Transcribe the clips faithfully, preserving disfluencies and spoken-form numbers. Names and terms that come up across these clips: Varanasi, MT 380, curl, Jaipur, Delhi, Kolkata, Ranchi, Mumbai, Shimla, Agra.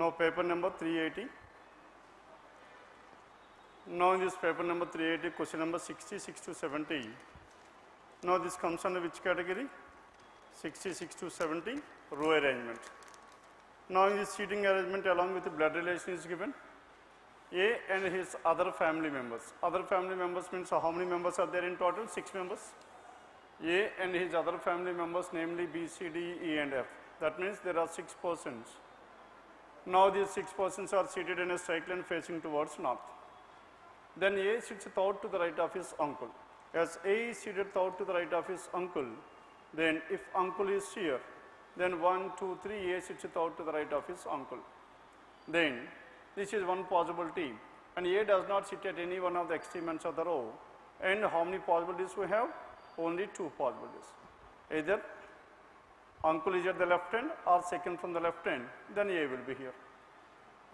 Now paper number three eighty. Now in this paper number three eighty, question number sixty-six to seventy. Now this comes under which category? sixty-six to seventy, row arrangement. Now in this seating arrangement along with the blood relation is given. A and his other family members. Other family members means how many members are there in total? Six members. A and his other family members, namely B, C, D, E and F. That means there are six persons. Now these six persons are seated in a straight line facing towards north. Then A sits third to the right of his uncle. As A is seated third to the right of his uncle, then if uncle is here, then one, two, three, A sits third to the right of his uncle. Then this is one possibility, and A does not sit at any one of the extremities of the row. And how many possibilities we have? Only two possibilities. Either uncle is at the left hand or second from the left hand, then A will be here.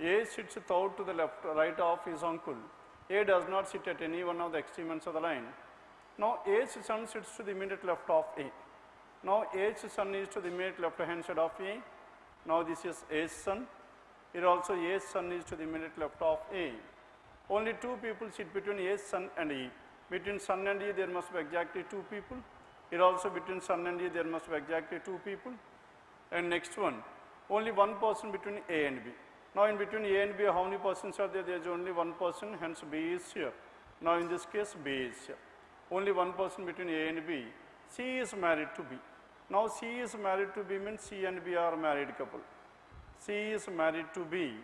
A sits third to the left, right of his uncle. A does not sit at any one of the extremities of the line. Now A's son sits to the immediate left of A. Now A's son is to the immediate left hand side of A. Now this is A's son. Here also A's son is to the immediate left of A. Only two people sit between A's son and E. Between son and E there must be exactly two people. Here also between son and E there must be exactly two people. And next one, only one person between A and B. Now in between A and B how many persons are there? There is only one person, hence B is here. Now in this case B is here. Only one person between A and B. C is married to B. Now C is married to B means C and B are married couple. C is married to B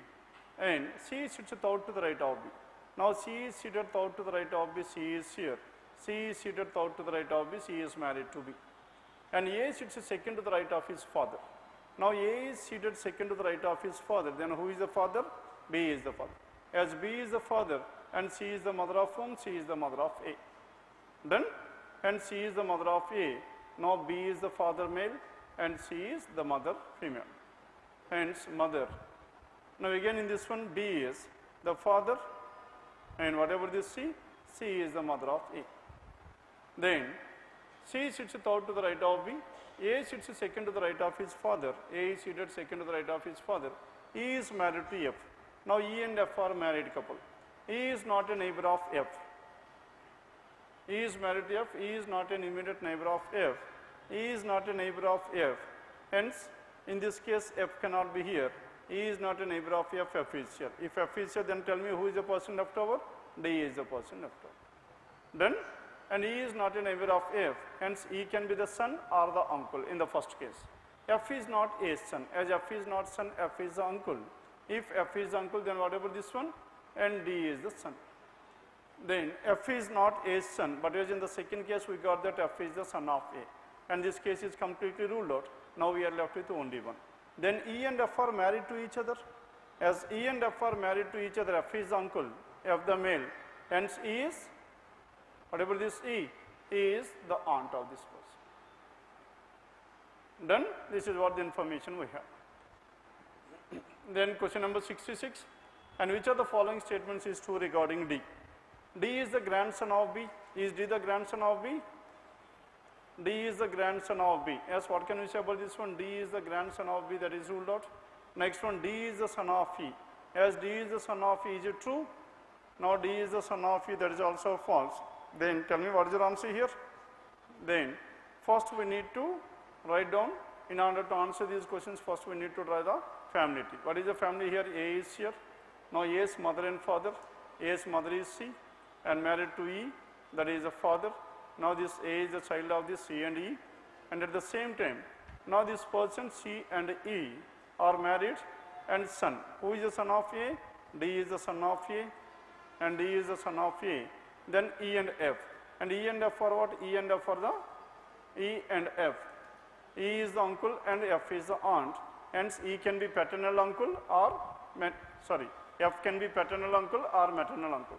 and C sits third to the right of B. Now C is seated third to the right of B, C is here. C is seated third to the right of B, C is married to B. And A sits second to the right of his father. Now A is seated second to the right of his father, then who is the father? B is the father. As B is the father and C is the mother of whom? C is the mother of A. Done? And C is the mother of A. Now B is the father male and C is the mother female. Hence mother. Now again in this one B is the father and whatever this C, C is the mother of A. Then C sits third to the right of B, A sits second to the right of his father, A is seated second to the right of his father, E is married to F. Now E and F are married couple. E is not a neighbor of F. E is married to F, E is not an immediate neighbor of F, E is not a neighbor of F, hence in this case, F cannot be here. E is not a neighbor of F, F is here. If F is here, then tell me who is the person left over? D is the person left over. Then, and E is not a neighbor of F, hence E can be the son or the uncle in the first case. F is not A's son. As F is not son, F is the uncle. If F is the uncle, then whatever this one, and D is the son. Then, F is not A's son, but as in the second case, we got that F is the son of A. And this case is completely ruled out. Now we are left with only one. Then E and F are married to each other. As E and F are married to each other, F is the uncle, F the male. Hence E is, whatever this E, E is the aunt of this person. Then this is what the information we have. Then question number sixty-six. And which of the following statements is true regarding D? D is the grandson of B. Is D the grandson of B? D is the grandson of B. Yes, what can we say about this one? D is the grandson of B, that is ruled out. Next one, D is the son of E. Yes, D is the son of E, is it true? Now D is the son of E, that is also false. Then tell me what is your answer here? Then first we need to write down, in order to answer these questions, first we need to draw the family tree. What is the family here? A is here. Now A's mother and father. A's mother is C and married to E, that is the father. Now this A is the child of this C and E, and at the same time, now this person C and E are married and son. Who is the son of A? D is the son of A, and D is the son of A. Then E and F, and E and F are what? E and F are the E and F. E is the uncle and F is the aunt. Hence E can be paternal uncle or sorry, F can be paternal uncle or maternal uncle.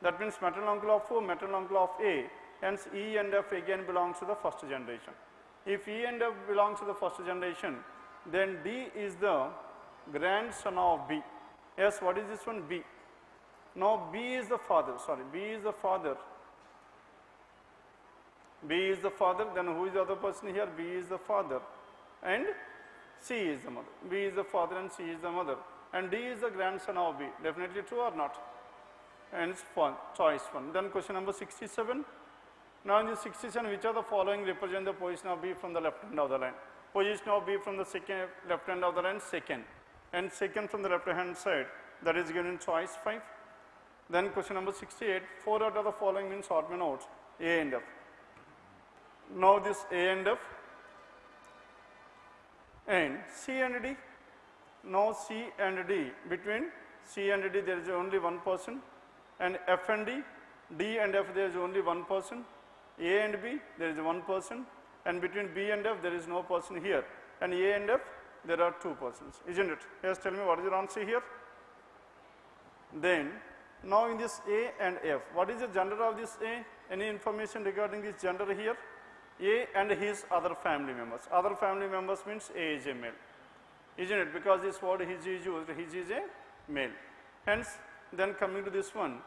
That means maternal uncle of who? Maternal uncle of A. Hence E and F again belongs to the first generation. If E and F belongs to the first generation, then D is the grandson of B. Yes, what is this one? B. Now B is the father, sorry, B is the father. B is the father, then who is the other person here? B is the father and C is the mother. B is the father and C is the mother. and D is the grandson of B. Definitely true or not? And it's one, choice one. Then question number sixty-seven. Now in the sixty-seven, which of the following represent the position of B from the left hand of the line? Position of B from the second, left hand of the line, second. And second from the left hand side, that is given in choice five. Then question number sixty-eight, four out of the following means shortman notes, A and F. Now this A and F and C and D. Now C and D, between C and D there is only one person, and F and D, D and F there is only one person, A and B there is one person, and between B and F there is no person here, and A and F there are two persons, isn't it? Yes, tell me what is your answer here? Then now in this A and F, what is the gender of this A? Any information regarding this gender here? A and his other family members. Other family members means A is a male, isn't it? Because this word his is used, his is a male. Hence, then coming to this one,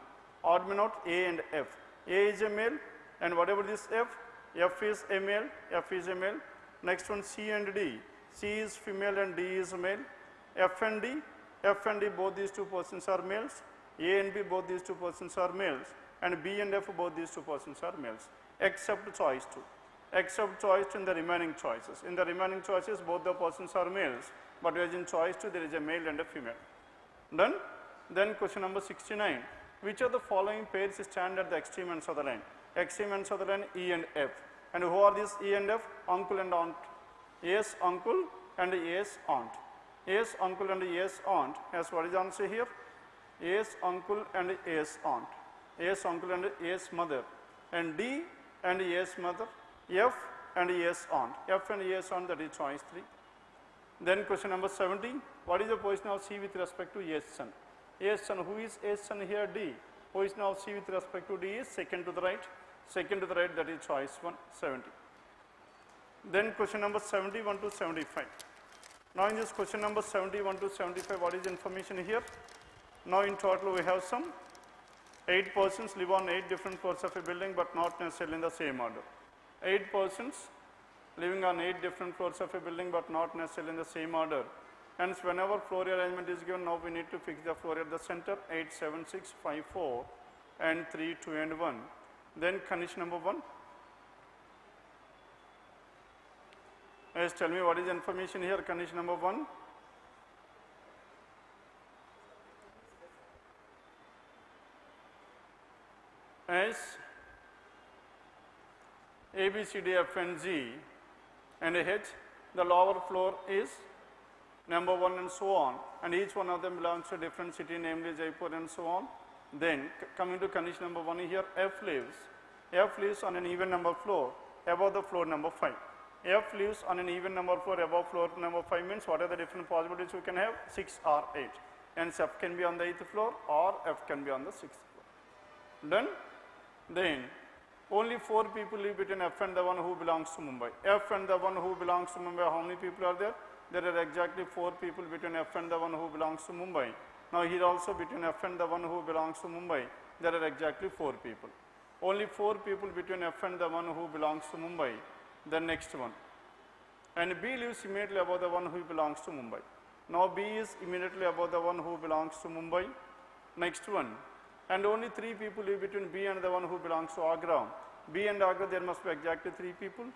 odd man out A and F. A is a male, and whatever this F, F is a male, F is a male. Next one C and D, C is female and D is male. F and D, F and D both these two persons are males. A and B both these two persons are males, and B and F both these two persons are males, except choice two. Except choice two in the remaining choices. In the remaining choices both the persons are males, but whereas in choice two there is a male and a female. Done? Then question number sixty-nine. Which of the following pairs stand at the extreme ends of the line? Extreme ends of the line E and F. And who are these E and F? Uncle and aunt. Yes, uncle and yes, aunt. Yes, uncle and yes, aunt. Yes, what is the answer here? Yes, uncle and yes, aunt. Yes, uncle and yes, mother. And D and yes, mother. F and yes, aunt. F and yes, aunt, that is choice three. Then question number seventy. What is the position of C with respect to yes, son? Yes, son. Who is yes, son here? D. Position of C with respect to D is second to the right. Second to the right, that is choice one, seventy. Then question number seventy-one to seventy-five. Now in this question number seventy-one to seventy-five, what is information here? Now in total we have some eight persons live on eight different floors of a building, but not necessarily in the same order. Eight persons living on eight different floors of a building, but not necessarily in the same order. Hence, whenever floor arrangement is given, now we need to fix the floor at the center, eight, seven, six, five, four, and three, two, and one. Then condition number one. Yes, tell me what is the information here, condition number one. Yes. A, B, C, D, F, and G, and H, the lower floor is number one and so on, and each one of them belongs to a different city, namely Jaipur and so on. Then coming to condition number one here, F lives. F lives on an even number floor above the floor number five. F lives on an even number floor above floor number five means what are the different possibilities we can have? six or eight. And F can be on the eighth floor or F can be on the sixth floor. Done? Then only four people live between F and the one who belongs to Mumbai. F and the one who belongs to Mumbai, how many people are there? There are exactly four people between F and the one who belongs to Mumbai. Now here also between F and the one who belongs to Mumbai, there are exactly four people. Only four people between F and the one who belongs to Mumbai. The next one. And B lives immediately above the one who belongs to Mumbai. Now B is immediately above the one who belongs to Mumbai. Next one. And only three people live between B and the one who belongs to Agra. B and Agra, there must be exactly three people.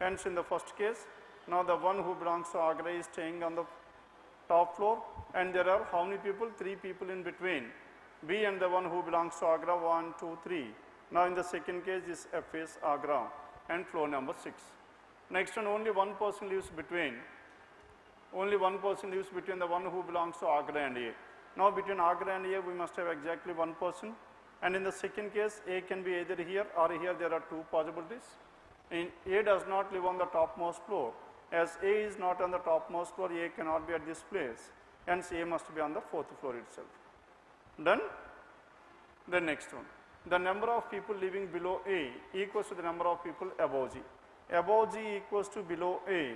Hence, in the first case, now the one who belongs to Agra is staying on the top floor. And there are how many people? Three people in between. B and the one who belongs to Agra, one, two, three. Now, in the second case, this F is Agra and floor number six. Next one, only one person lives between. Only one person lives between the one who belongs to Agra and A. Now between Agra and A we must have exactly one person, and in the second case A can be either here or here, there are two possibilities. In A does not live on the topmost floor. As A is not on the topmost floor, A cannot be at this place, hence A must be on the fourth floor itself. Done? The next one. The number of people living below A equals to the number of people above G. Above G equals to below A.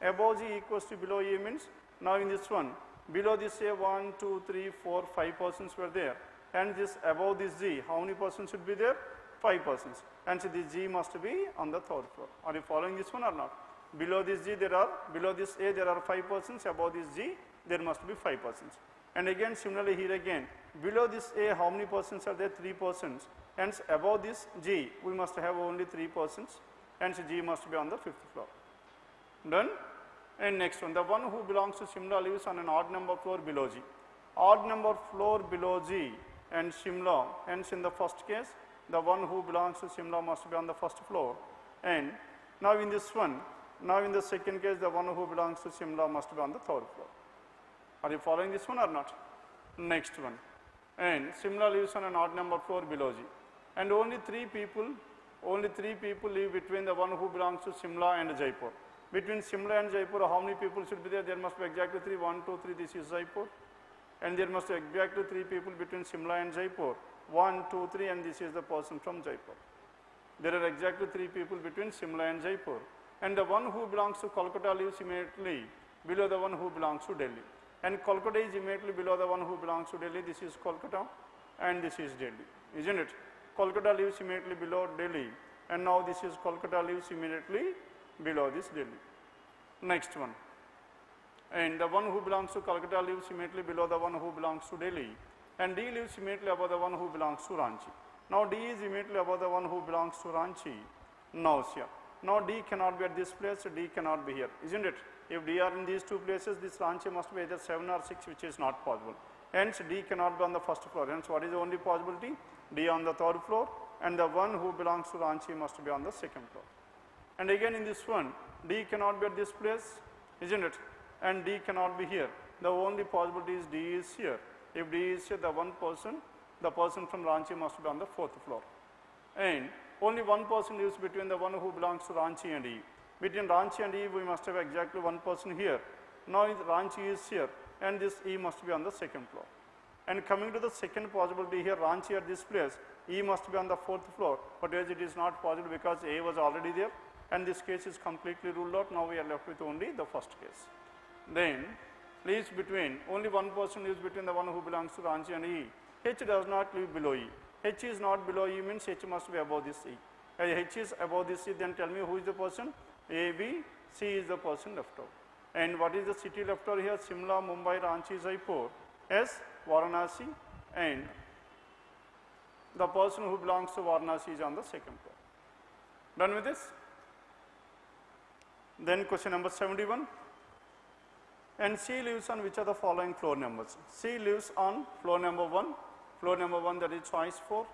Above G equals to below A means, now in this one, below this A, one, two, three, four, five persons were there, and this above this G, how many persons should be there? five persons, and so this G must be on the third floor. Are you following this one or not? Below this G there are, below this A there are five persons, above this G there must be five persons. And again, similarly here again, below this A, how many persons are there? Three persons. Hence, above this G, we must have only three persons. Hence, G must be on the fifth floor. Done? And next one, the one who belongs to Shimla lives on an odd number floor below G. Odd number floor below G and Shimla. Hence, in the first case, the one who belongs to Shimla must be on the first floor. And now in this one, now in the second case, the one who belongs to Shimla must be on the third floor. Are you following this one or not? Next one. And Shimla lives on an odd number floor below G. And only three people, only three people live between the one who belongs to Shimla and Jaipur. Between Shimla and Jaipur, how many people should be there? There must be exactly three. One, two, three. This is Jaipur. And there must be exactly three people between Shimla and Jaipur. One, two, three, and this is the person from Jaipur. There are exactly three people between Shimla and Jaipur. And the one who belongs to Kolkata lives immediately below the one who belongs to Delhi. And Kolkata is immediately below the one who belongs to Delhi. This is Kolkata and this is Delhi, isn't it? Kolkata lives immediately below Delhi. And now this is Kolkata lives immediately below this Delhi. Next one. And the one who belongs to Kolkata lives immediately below the one who belongs to Delhi. And D lives immediately above the one who belongs to Ranchi. Now D is immediately above the one who belongs to Ranchi. Now it's here. Now D cannot be at this place, D cannot be here, isn't it? If D are in these two places, this Ranchi must be either seven or six, which is not possible. Hence D cannot be on the first floor. Hence what is the only possibility? D on the third floor, and the one who belongs to Ranchi must be on the second floor. And again in this one, D cannot be at this place, isn't it? And D cannot be here. The only possibility is D is here. If D is here, the one person, the person from Ranchi must be on the fourth floor. And only one person lives between the one who belongs to Ranchi and E. Between Ranchi and E, we must have exactly one person here. Now Ranchi is here, and this E must be on the second floor. And coming to the second possibility here, Ranchi at this place, E must be on the fourth floor. But as it is not possible because A was already there, and this case is completely ruled out. Now we are left with only the first case. Then lives between, only one person lives between the one who belongs to Ranchi and E. H does not live below E. H is not below E means H must be above this E. As H is above this E, then tell me who is the person? A, B, C is the person left out. And what is the city left out here? Shimla, Mumbai, Ranchi, Jaipur. S, Varanasi, and the person who belongs to Varanasi is on the second floor. Done with this? Then question number seventy-one. And C lives on which are the following floor numbers? C lives on floor number one, floor number one, that is choice four.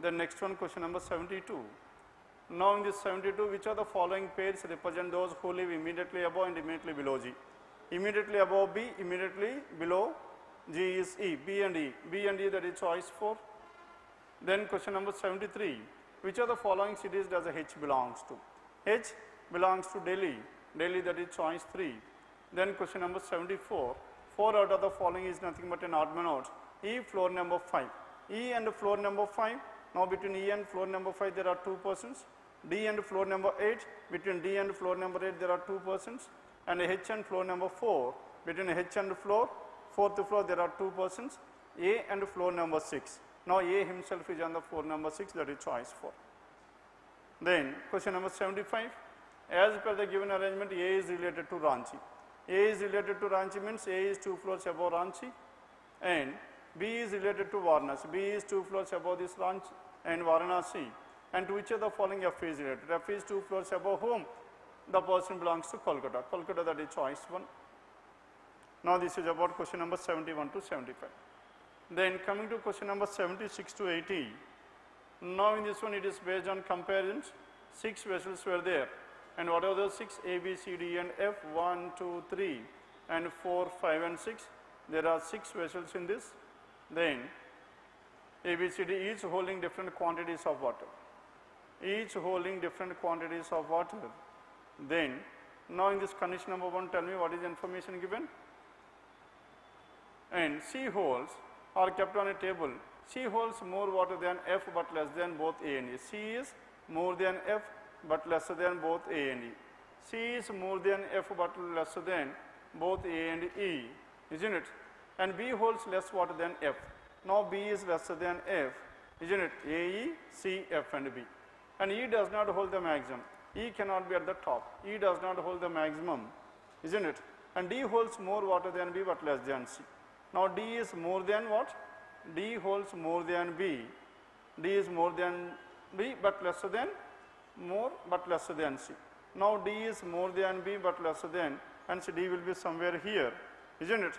Then next one, question number seventy-two. Now in this seventy-two, which are the following pairs represent those who live immediately above and immediately below G? Immediately above B, immediately below G is E, B and E, B and E, that is choice four. Then question number seventy-three, which are the following cities does H belongs to? H belongs to Delhi, Delhi, that is choice three. Then question number seventy-four, four out of the following is nothing but an odd man out. E, floor number five. E and floor number five, now between E and floor number five there are two persons. D and floor number eight, between D and floor number eight there are two persons. And H and floor number four, between H and floor, fourth floor there are two persons. A and floor number six. Now A himself is on the floor number six, that is choice four. Then question number seventy-five, as per the given arrangement A is related to Ranchi. A is related to Ranchi means A is two floors above Ranchi, and B is related to Varanasi. B is two floors above this Ranchi and Varanasi, and to which of the following F is related? F is two floors above whom? The person belongs to Kolkata. Kolkata, that is choice one. Now this is about question number seventy-one to seventy-five. Then coming to question number seventy-six to eighty. Now in this one it is based on comparisons. Six vessels were there. And what are those six? A, B, C, D, and F, one, two, three, and four, five, and six. There are six vessels in this. Then A, B, C, D, each holding different quantities of water. Each holding different quantities of water. Then, now in this condition number one, tell me what is the information given? And C holes are kept on a table. C holds more water than F, but less than both A and E. C is more than F, but lesser than both A and E. C is more than F but lesser than both A and E, isn't it? And B holds less water than F. Now B is lesser than F, isn't it? A, E, C, F and B. And E does not hold the maximum. E cannot be at the top. E does not hold the maximum, isn't it? And D holds more water than B but less than C. Now D is more than what? D holds more than B. D is more than B but lesser than more but lesser than C. Now D is more than B but lesser than, hence D will be somewhere here, isn't it?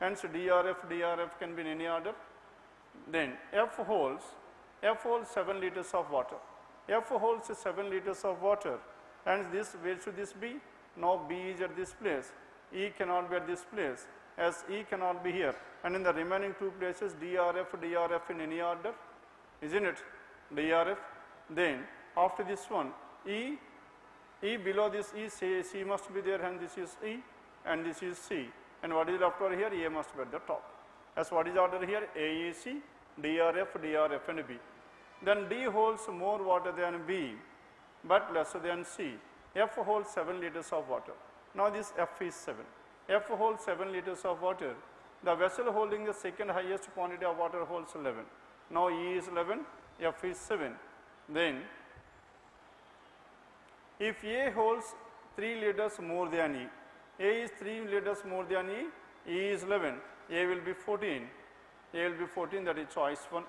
Hence D R F, D R F can be in any order. Then F holds, F holds seven liters of water. F holds seven liters of water, and this, where should this be? Now B is at this place, E cannot be at this place, as E cannot be here, and in the remaining two places D R F, D R F in any order, isn't it? D R F. Then after this one, E, E below this E, C, C must be there, and this is E, and this is C, and what is left over here? A must be at the top. As what is order here? A, E, C, D R F, D R F and B. Then D holds more water than B but lesser than C. F holds seven liters of water. Now this F is seven. F holds seven liters of water. The vessel holding the second highest quantity of water holds eleven. Now E is eleven, F is seven. Then if A holds three liters more than E, A is three liters more than E, E is eleven, A will be fourteen, A will be fourteen, that is choice one.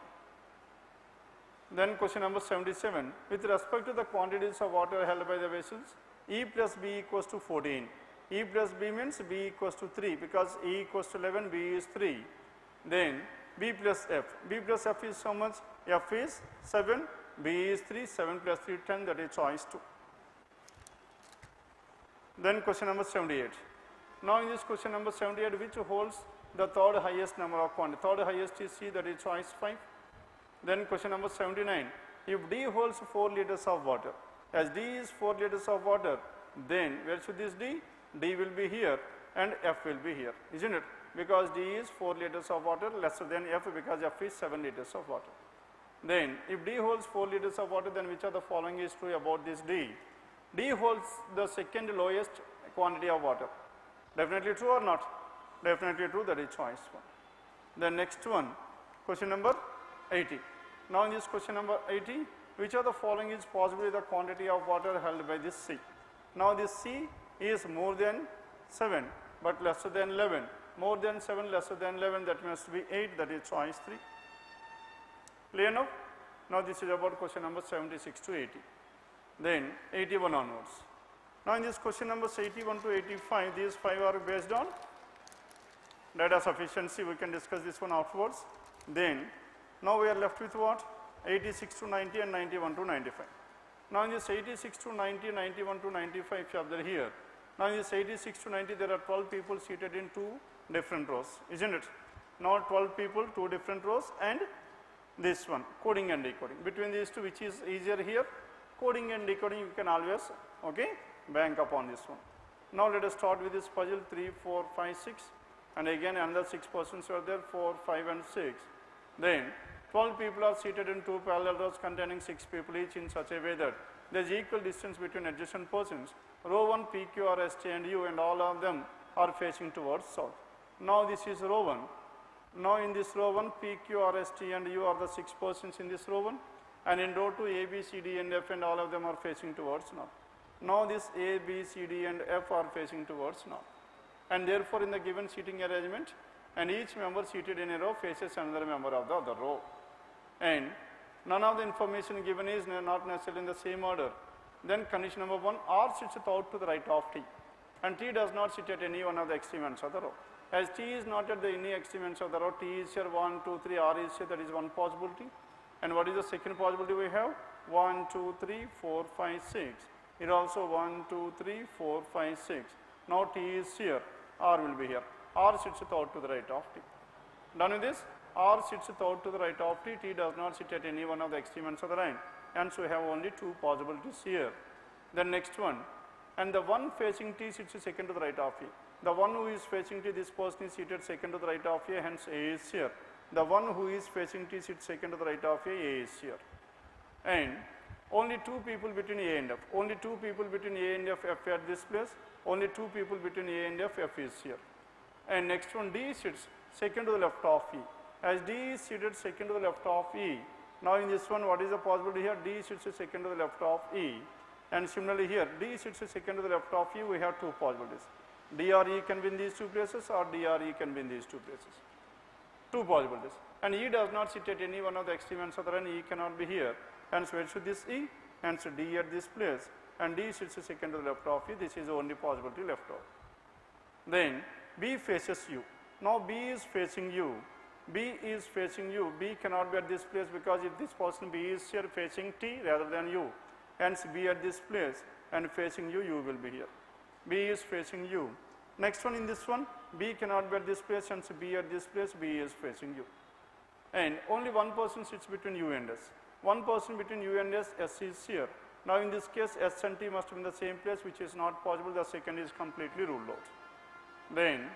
Then question number seventy-seven, with respect to the quantities of water held by the vessels, E plus B equals to fourteen. E plus B means B equals to three, because E equals to eleven, B is three. Then B plus F, B plus F is how much? F is seven, B is three, seven plus three, ten, that is choice two. Then question number seventy-eight. Now in this question number seventy-eight, which holds the third highest number of quantities? Third highest is C, that is choice five. Then question number seventy-nine, if D holds four liters of water, as D is four liters of water, then where should this D? D will be here and F will be here, isn't it? Because D is four liters of water lesser than F, because F is seven liters of water. Then if D holds four liters of water, then which of the following is true about this D? D holds the second lowest quantity of water. Definitely true or not? Definitely true, that is choice one. The next one, question number eighty. Now in this question number eighty, which of the following is possibly the quantity of water held by this C? Now this C is more than seven but lesser than eleven. More than seven, lesser than eleven, that must be eight, that is choice three. Clear now? Now this is about question number seventy-six to eighty. Then eighty-one onwards. Now in this question numbers eighty-one to eighty-five, these five are based on data sufficiency. We can discuss this one afterwards. Then now we are left with what? eighty-six to ninety and ninety-one to ninety-five. Now in this eighty-six to ninety, ninety-one to ninety-five chapter here. Now in this eighty-six to ninety, there are twelve people seated in two different rows, isn't it? Now twelve people, two different rows, and this one, coding and decoding. Between these two, which is easier here? Coding and decoding, you can always, okay, bank upon this one. Now let us start with this puzzle three, four, five, six, and again another six persons are there, four, five and six. Then twelve people are seated in two parallel rows containing six people each in such a way that there is equal distance between adjacent persons. Row one, P, Q, R, S, T and U, and all of them are facing towards south. Now this is row one. Now in this row one, P, Q, R, S, T and U are the six persons in this row one, and in row two, A, B, C, D and F, and all of them are facing towards north. Now this A, B, C, D and F are facing towards north, and therefore in the given seating arrangement, and each member seated in a row faces another member of the other row, and none of the information given is not necessarily in the same order. Then condition number one, R sits out to the right of T, and T does not sit at any one of the extreme ends of the row. As T is not at the any extreme ends of the row, T is here one, two, three, R is here, that is one possibility. And what is the second possibility we have? one, two, three, four, five, six. Here also one, two, three, four, five, six. Now T is here, R will be here. R sits out to the right of T. Done with this? R sits out to the right of T. T does not sit at any one of the extreme ends of the line. And so we have only two possibilities here. The next one. And the one facing T sits second to the right of A. The one who is facing T, this person is seated second to the right of A, hence A is here. The one who is facing T sits second to the right of A, A is here. And only two people between A and F. Only two people between A and F, F at this place. Only two people between A and F, F is here. And next one, D sits second to the left of E. As D is seated second to the left of E, now in this one, what is the possibility here? D sits second to the left of E. And similarly here, D sits second to the left of E, we have two possibilities. D or E can be in these two places, or D or E can be in these two places. two possibilities. And E does not sit at any one of the extreme ends of the run, E cannot be here. And so where should this E? And so D at this place, and D sits second to the left of E. This is the only possibility left of. Then B faces U. Now B is facing U. B is facing U. B cannot be at this place because if this person B is here facing T rather than U. Hence B at this place and facing U, U will be here. B is facing U. Next one in this one, B cannot be at this place, hence B at this place, B is facing U. And only one person sits between U and S. One person between U and S, S is here. Now in this case, S and T must be in the same place, which is not possible. The second is completely ruled out. Then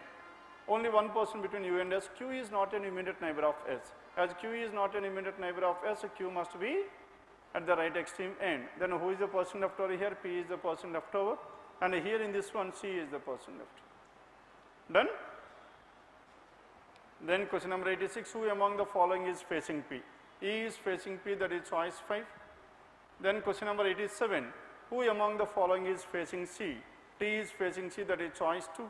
only one person between U and S, Q is not an immediate neighbor of S. As Q is not an immediate neighbor of S, Q must be at the right extreme end. Then who is the person left over here? P is the person left over, and here in this one, C is the person left. Done? Then question number eighty-six, who among the following is facing P? E is facing P, that is choice five. Then question number eighty-seven, who among the following is facing C? T is facing C, that is choice two.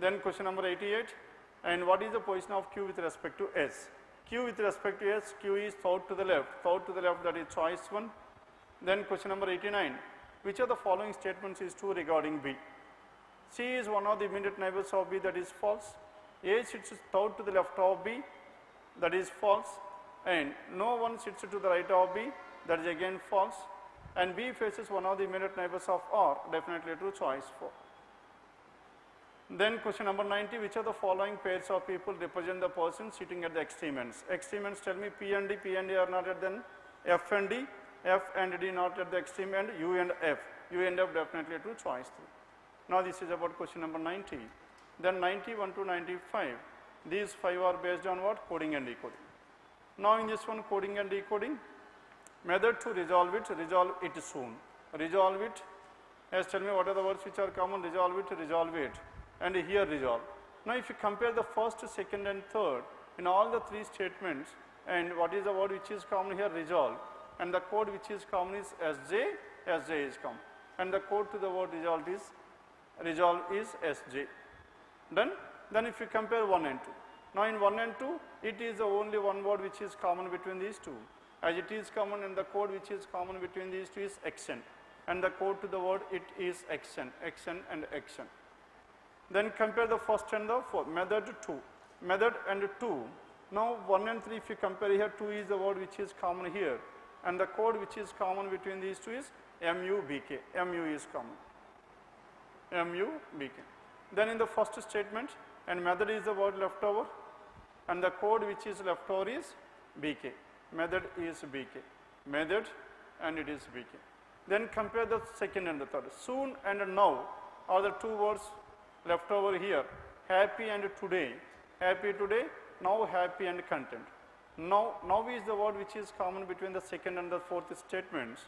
Then question number eighty-eight, and what is the position of Q with respect to S? Q with respect to S, Q is south to the left, south to the left, that is choice one. Then question number eighty-nine, which of the following statements is true regarding B? C is one of the immediate neighbors of B, that is false. A sits south to the left of B, that is false. And no one sits to the right of B, that is again false. And B faces one of the immediate neighbors of R, definitely true, choice four. Then question number ninety, which of the following pairs of people represent the person sitting at the extreme ends? Extreme ends, tell me, P and D, P and D are not at then F and D, F and D not at the extreme end, U and F. U and F definitely true, choice three. Now this is about question number ninety. Then ninety-one to ninety-five, these five are based on what? Coding and decoding. Now in this one, coding and decoding, method to resolve it, resolve it soon. Resolve it, as tell me what are the words which are common, resolve it, resolve it. And here resolve. Now if you compare the first, second and third in all the three statements, and what is the word which is common here? Resolve. And the code which is common is S J, S J is common. And the code to the word resolve is, resolve is S J. Done? Then if you compare one and two. Now in one and two, it is the only one word which is common between these two. As it is common, and the code which is common between these two is action. And the code to the word, it is action, action and action. Then compare the first and the fourth, method two, method and two. Now one and three, if you compare here, two is the word which is common here, and the code which is common between these two is M U B K, M U is common, M U B K. Then in the first statement, and method is the word left over, and the code which is left over is B K, method is B K, method and it is B K. Then compare the second and the third, soon and now are the two words left over here, happy and today, happy today, now happy and content. Now, now is the word which is common between the second and the fourth statements,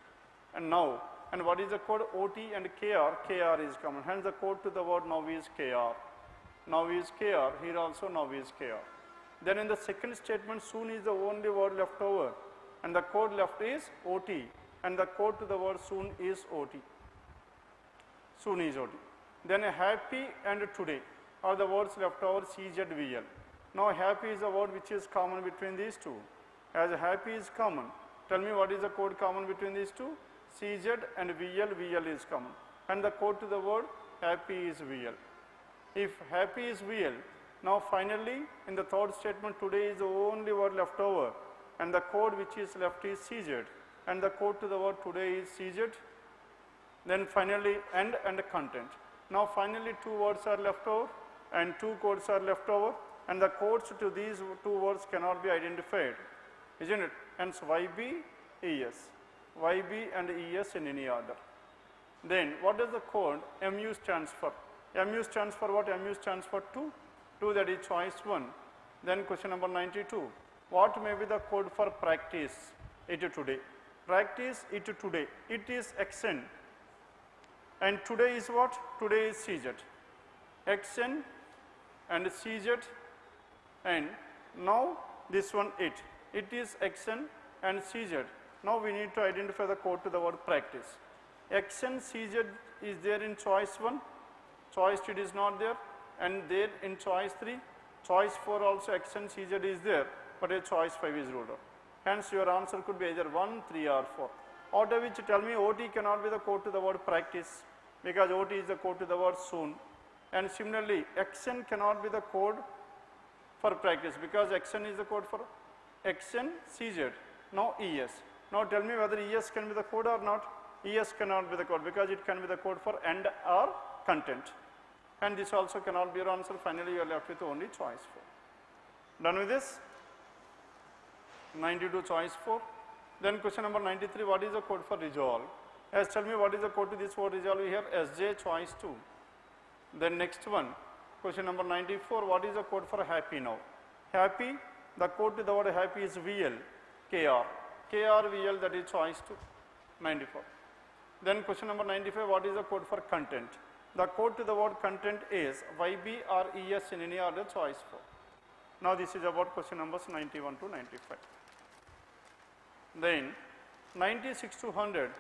and now. And what is the code? O T and K R, K R is common, hence the code to the word now is K R, now is K R, here also now is K R. Then in the second statement, soon is the only word left over, and the code left is O T, and the code to the word soon is O T, soon is O T. Then happy and today are the words left over, C Z V L. Now happy is the word which is common between these two. As happy is common, tell me what is the code common between these two? C Z and V L, V L is common. And the code to the word happy is V L. If happy is V L, now finally in the third statement, today is the only word left over, and the code which is left is C Z, and the code to the word today is C Z. Then finally end and content. Now finally two words are left over and two codes are left over, and the codes to these two words cannot be identified, isn't it? Hence Y B, E S, Y B and E S in any order. Then what does the code M U stands for? M U stands for what? M U stands for two, two that is choice one. Then question number ninety-two, what may be the code for practice it today? Practice it today, it is action. And today is what? Today is C Z, action and C Z, and now this one it. It is action and C Z. Now we need to identify the code to the word practice. Action C Z is there in choice one, choice two it is not there, and there in choice three, Choice four also action seizure is there, but a choice five is ruled out. Hence your answer could be either one, three or four. Out of which tell me O T cannot be the code to the word practice, because O T is the code to the word soon. And similarly, action cannot be the code for practice, because action is the code for action seizure, now E S. Now tell me whether E S can be the code or not. E S cannot be the code, because it can be the code for end or content. And this also cannot be your answer. Finally, you are left with only choice four. Done with this? ninety-two choice four. Then question number ninety-three, what is the code for resolve? As tell me what is the code to this word resolve here? S J choice two. Then next one, question number ninety-four, what is the code for happy now? Happy, the code to the word happy is V L, K R. K R V L, that is choice two, ninety-four. Then question number ninety-five, what is the code for content? The code to the word content is Y B or E S in any order, choice four. Now this is about question numbers ninety-one to ninety-five. Then ninety-six to one hundred.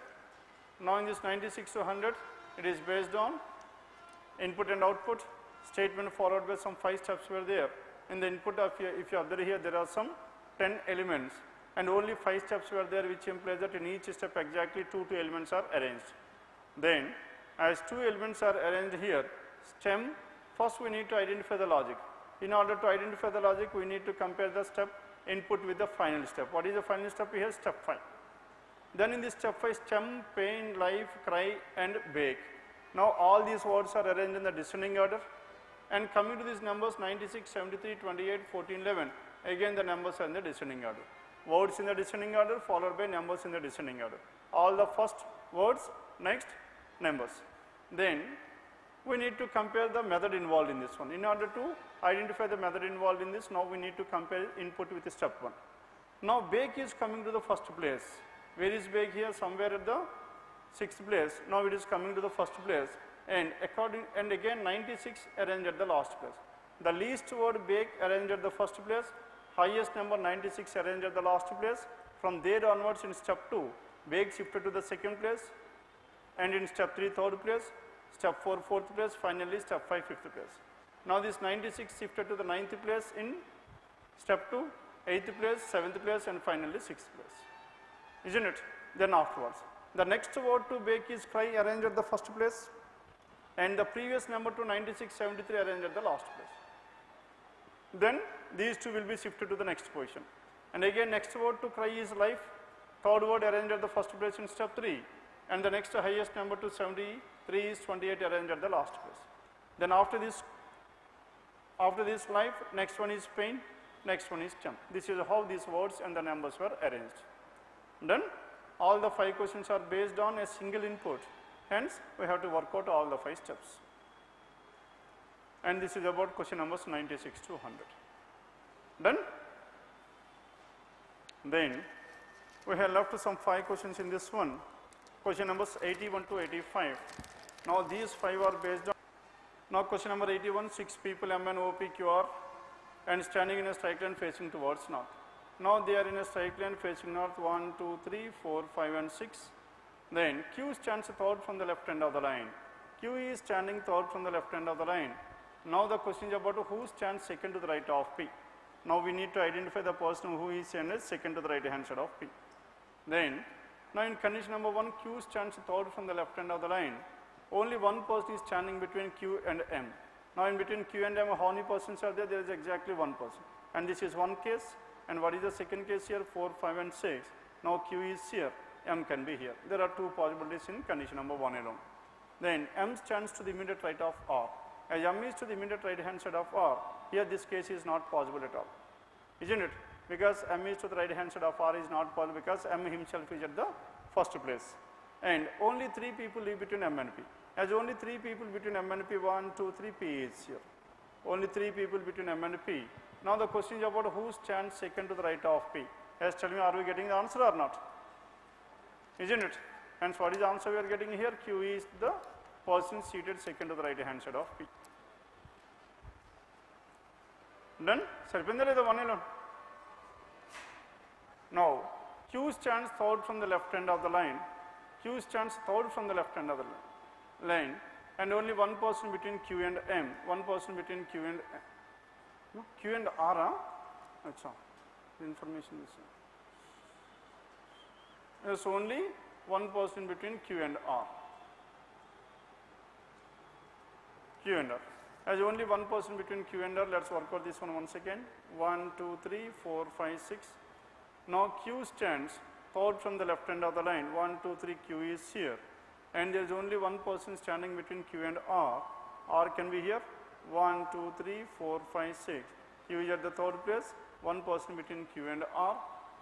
Now in this ninety-six to one hundred, it is based on input and output. Statement followed by some five steps were there. In the input, of here, if you observe here, there are some ten elements, and only five steps were there, which implies that in each step exactly two two elements are arranged. Then, as two elements are arranged here, stem, first we need to identify the logic. In order to identify the logic, we need to compare the step input with the final step. What is the final step here? Step five. Then in this step five, stem, pain, life, cry and bake. Now all these words are arranged in the descending order, and coming to these numbers ninety-six, seventy-three, twenty-eight, fourteen, eleven, again the numbers are in the descending order. Words in the descending order followed by numbers in the descending order. All the first words, next numbers. Then we need to compare the method involved in this one. In order to identify the method involved in this, now we need to compare input with step one. Now bake is coming to the first place. Where is bake here? Somewhere at the sixth place. Now it is coming to the first place, and according, and again ninety-six arranged at the last place. The least word bake arranged at the first place, highest number ninety-six arranged at the last place. From there onwards in step two, bake shifted to the second place, and in step three third place, step four fourth place, finally step five fifth place. Now this ninety-six shifted to the ninth place in step two, eighth place, seventh place and finally sixth place, isn't it? Then afterwards, the next word to bake is cry arranged at the first place, and the previous number to ninety-six, seventy-three arranged at the last place. Then these two will be shifted to the next position, and again next word to cry is life, third word arranged at the first place in step three, and the next highest number to seventy-three is twenty-eight arranged at the last place. Then after this, after this life, next one is pain, next one is stem. This is how these words and the numbers were arranged. Then all the five questions are based on a single input, hence we have to work out all the five steps. And this is about question numbers ninety-six to one hundred. Done? Then we have left some five questions in this one. Question numbers eighty-one to eighty-five. Now these five are based on. Now question number eighty-one, six people M N O P Q R and standing in a straight line facing towards north. Now they are in a straight line facing north, one, two, three, four, five and six. Then Q stands third from the left end of the line. Q is standing third from the left end of the line. Now the question is about who stands second to the right of P. Now we need to identify the person who is second to the right hand side of P. Then now in condition number one, Q stands third from the left hand of the line. Only one person is standing between Q and M. Now in between Q and M, how many persons are there? There is exactly one person. And this is one case. And what is the second case here? four, five and six. Now Q is here, M can be here. There are two possibilities in condition number one alone. Then M stands to the immediate right of R. As M is to the immediate right hand side of R, here this case is not possible at all, isn't it? Because M is to the right hand side of R is not possible, because M himself is at the first place. And only three people live between M and P. As only three people between M and P, one, two, three, P is here. Only three people between M and P. Now the question is about who stands second to the right of P. As tell me, are we getting the answer or not? Isn't it? And so what is the answer we are getting here? Q is the person seated second to the right hand side of P. Done? Sarpindra is the one alone. Now Q stands third from the left end of the line. Q stands third from the left hand of the line, and only one person between Q and M, one person between Q and M. No? Q and R, huh? Achha. The information is here. There is only one person between Q and R. Q and R. There is only one person between Q and R. Let us work out this one once again. one, two, three, four, five, six. Now Q stands out from the left end of the line. one, two, three, Q is here. And there is only one person standing between Q and R. R can be here. one, two, three, four, five, six. Q is at the third place. One person between Q and R.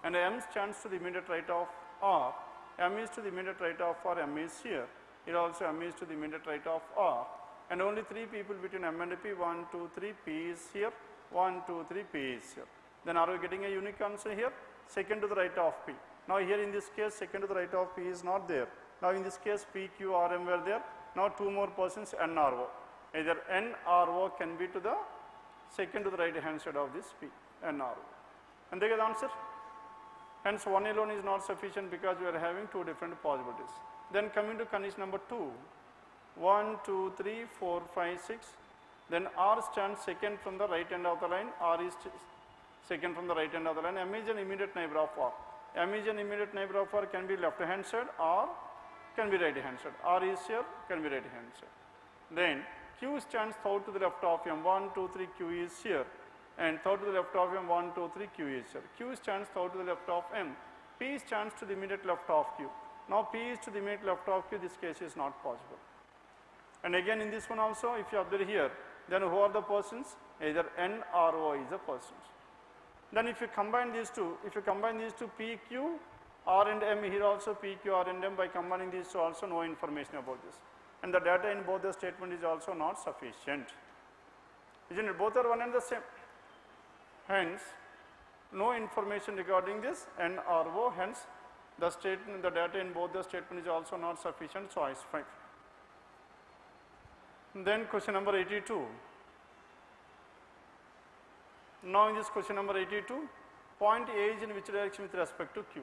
And M stands to the immediate right of R. M is to the immediate right of R. M is here. Here also M is to the immediate right of R. And only three people between M and P. one, two, three, P is here. one, two, three, P is here. Then are we getting a unique answer here? Second to the right of P. Now here in this case, second to the right of P is not there. Now in this case, P, Q, R, M were there. Now two more persons, N, R, O. Either N or O can be to the second to the right hand side of this P, N, R, O. And they get the answer. Hence one alone is not sufficient because we are having two different possibilities. Then coming to condition number two, one, two, three, four, five, six. Then R stands second from the right end of the line, R is second from the right end of the line, M is an immediate neighbor of R. M is an immediate neighbor of R can be left hand side, R can be right hand side, R is here, can be right hand side. Then Q stands third to the left of M, one, two, three, Q is here. And third to the left of M, one, two, three, Q is here. Q stands third to the left of M. P stands to the immediate left of Q. Now P is to the immediate left of Q, this case is not possible. And again in this one also, if you observe here, then who are the persons? Either N or O is the persons. Then if you combine these two, if you combine these two P, Q, R and M, here also P, Q, R and M, by combining these two also no information about this. And the data in both the statement is also not sufficient. Isn't it? Both are one and the same. Hence, no information regarding this N or O, hence the statement, the data in both the statement is also not sufficient, choice five. Then question number eighty-two. Now in this question number eighty-two, point A is in which direction with respect to Q?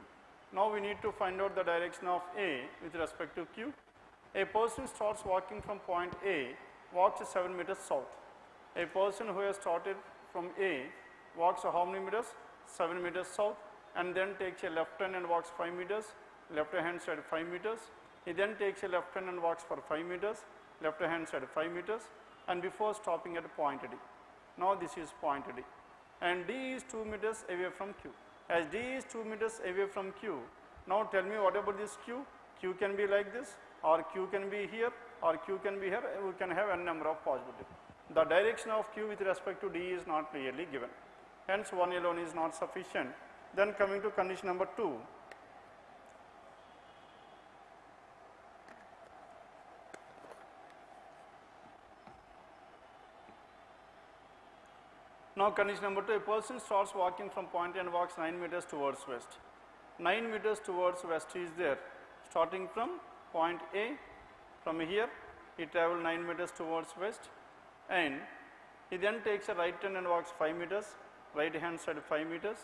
Now we need to find out the direction of A with respect to Q. A person starts walking from point A, walks seven meters south. A person who has started from A walks how many meters? seven meters south, and then takes a left turn and walks five meters, left hand side five meters. He then takes a left turn and walks for five meters, left hand side five meters, and before stopping at point D. Now this is point D. And D is two meters away from Q. As D is two meters away from Q, now tell me what about this Q? Q can be like this, or Q can be here, or Q can be here, we can have n number of possibilities. The direction of Q with respect to D is not clearly given. Hence one alone is not sufficient. Then coming to condition number two. Now condition number two, a person starts walking from point A and walks nine meters towards west. nine meters towards west is there. Starting from point A, from here, he travels nine meters towards west, and he then takes a right turn and walks five meters. Right hand side five meters.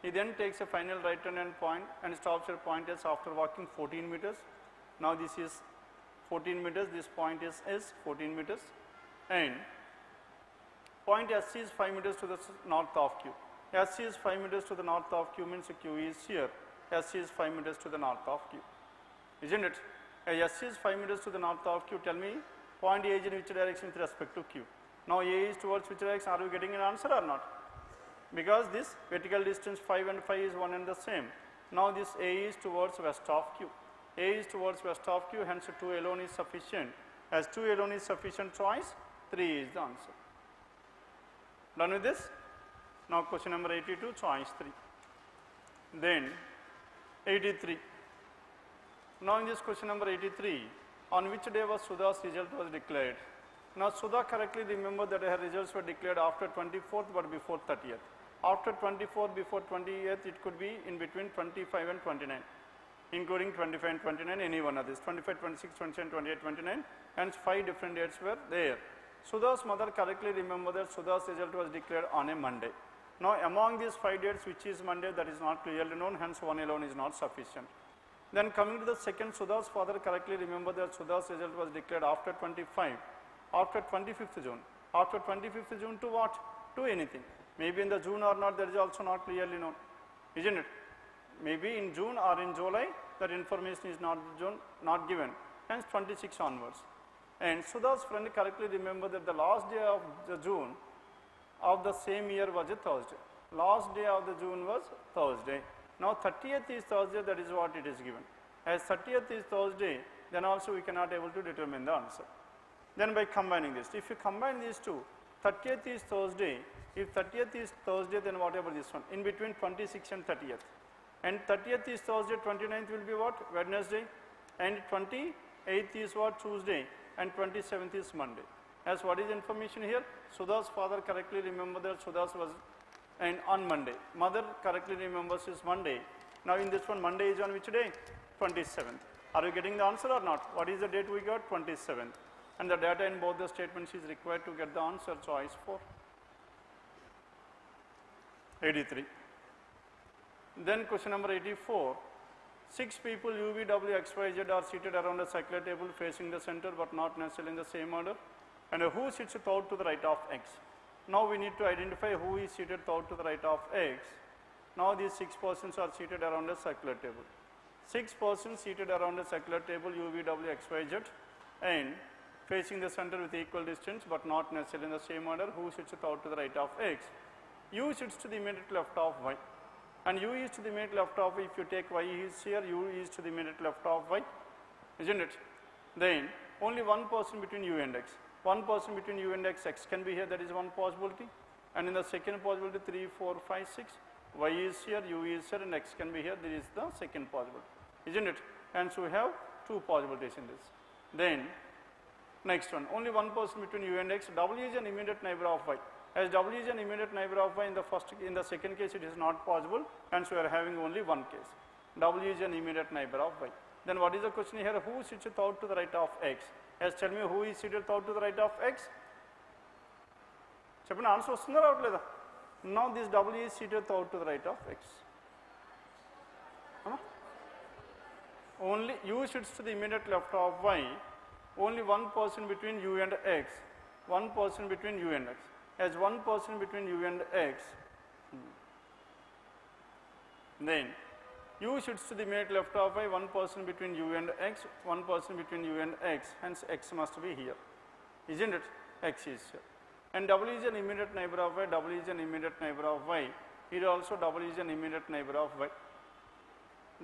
He then takes a final right turn and point and stops at point S after walking fourteen meters. Now this is fourteen meters, this point S is fourteen meters, and point S is five meters to the north of Q. S is five meters to the north of Q means Q is here. S is five meters to the north of Q. Isn't it? S is five meters to the north of Q. Tell me point A is in which direction with respect to Q. Now A is towards which direction? Are we getting an answer or not? Because this vertical distance five and five is one and the same. Now this A is towards west of Q. A is towards west of Q, hence two alone is sufficient. As two alone is sufficient choice, three is the answer. Done with this? Now question number eighty-two, choice three. Then eighty-three. Now in this question number eighty-three, on which day was Sudha's result was declared? Now Sudha correctly remembered that her results were declared after twenty-fourth but before thirtieth. After twenty-fourth, before twentieth, it could be in between twenty-five and twenty-nine, including twenty-five and twenty-nine, any one of these, twenty-five, twenty-six, twenty-seven, twenty-eight, twenty-nine, hence five different dates were there. Sudha's mother correctly remembered that Sudha's result was declared on a Monday. Now among these five dates, which is Monday, that is not clearly known, hence one alone is not sufficient. Then coming to the second, Sudha's father correctly remembered that Sudha's result was declared after twenty-five. After twenty-fifth June. After twenty-fifth June to what? to anything. Maybe in the June or not, that is also not clearly known, isn't it? Maybe in June or in July, that information is not, not given, hence twenty-six onwards. And Sudha's friend correctly remembered that the last day of the June of the same year was a Thursday. Last day of the June was Thursday. Now thirtieth is Thursday, that is what it is given. As thirtieth is Thursday, then also we cannot able to determine the answer. Then by combining this, if you combine these two, thirtieth is Thursday, if thirtieth is Thursday, then whatever this one, in between twenty-sixth and thirtieth. And thirtieth is Thursday, twenty-ninth will be what? Wednesday. And twenty-eighth is what? Tuesday. And twenty-seventh is Monday. As what is information here? Sudha's father correctly remembered that Sudha's was and on Monday. Mother correctly remembers his Monday. Now in this one, Monday is on which day? twenty-seventh. Are you getting the answer or not? What is the date we got? twenty-seventh. And the data in both the statements is required to get the answer. Choice four. eighty-three. Then question number eighty-four. Six people U, V, W, X, Y, Z are seated around a circular table facing the center but not necessarily in the same order. And who sits third to the right of X? Now we need to identify who is seated third to the right of X. Now these six persons are seated around a circular table. Six persons seated around a circular table U, V, W, X, Y, Z and facing the center with equal distance but not necessarily in the same order. Who sits third to the right of X? U sits to the immediate left of Y. And U is to the immediate left of Y. If you take Y is here, U is to the immediate left of Y, isn't it? Then only one person between U and X. One person between U and X, X can be here, that is one possibility. And in the second possibility, three, four, five, six, Y is here, U is here, and X can be here, that is the second possibility, isn't it? And so we have two possibilities in this. Then next one, only one person between U and X, W is an immediate neighbor of Y. As W is an immediate neighbor of Y, in the first, in the second case it is not possible, and so we are having only one case. W is an immediate neighbor of Y. Then what is the question here? Who sits third to the right of X? As tell me who is seated third to the right of X? Chepina answer vastunda raavatleda. Now this W is seated third to the right of X. Huh? Only U sits to the immediate left of Y. Only one person between U and X. One person between U and X. As one person between U and X, hmm. Then U sits to the immediate left of Y, one person between U and X, one person between U and X, hence X must be here, isn't it? X is here. And W is an immediate neighbor of Y, W is an immediate neighbor of Y, here also W is an immediate neighbor of Y.